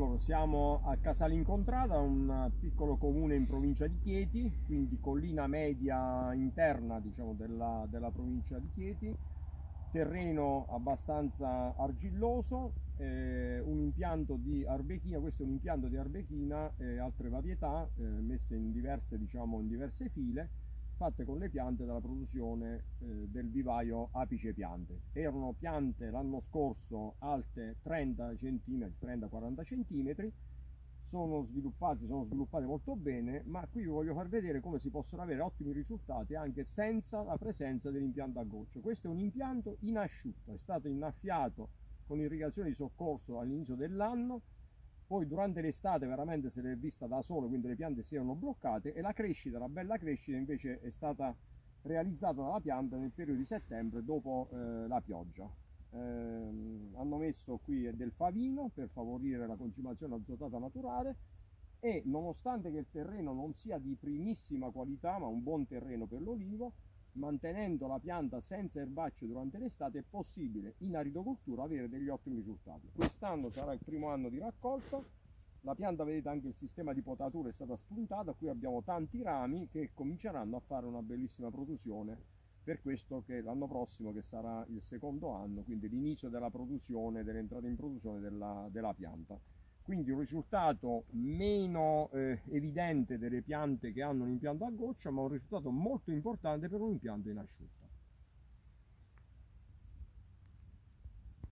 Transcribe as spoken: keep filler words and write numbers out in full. Allora, siamo a Casalincontrada, un piccolo comune in provincia di Chieti, quindi collina media interna, diciamo, della, della provincia di Chieti, terreno abbastanza argilloso, eh, un impianto di arbequina, questo è un impianto di arbequina e altre varietà eh, messe in diverse, diciamo, in diverse file, fatte con le piante dalla produzione eh, del vivaio Apice Piante. Erano piante l'anno scorso alte trenta quaranta centimetri, trenta, sono sviluppate, sono sviluppate molto bene, ma qui vi voglio far vedere come si possono avere ottimi risultati anche senza la presenza dell'impianto a goccia. Questo è un impianto in asciutto, è stato innaffiato con irrigazione di soccorso all'inizio dell'anno. Poi durante l'estate veramente se l'è vista da solo, quindi le piante si erano bloccate e la crescita, la bella crescita invece è stata realizzata dalla pianta nel periodo di settembre dopo eh, la pioggia. Eh, hanno messo qui del favino per favorire la concimazione azotata naturale e nonostante che il terreno non sia di primissima qualità, ma un buon terreno per l'olivo, mantenendo la pianta senza erbacce durante l'estate è possibile in aridocoltura avere degli ottimi risultati. Quest'anno sarà il primo anno di raccolta, la pianta, vedete anche il sistema di potatura è stata spuntata, qui abbiamo tanti rami che cominceranno a fare una bellissima produzione, per questo che l'anno prossimo, che sarà il secondo anno, quindi l'inizio della produzione, dell'entrata in produzione della, della pianta. Quindi un risultato meno eh, evidente delle piante che hanno un impianto a goccia, ma un risultato molto importante per un impianto in asciutta.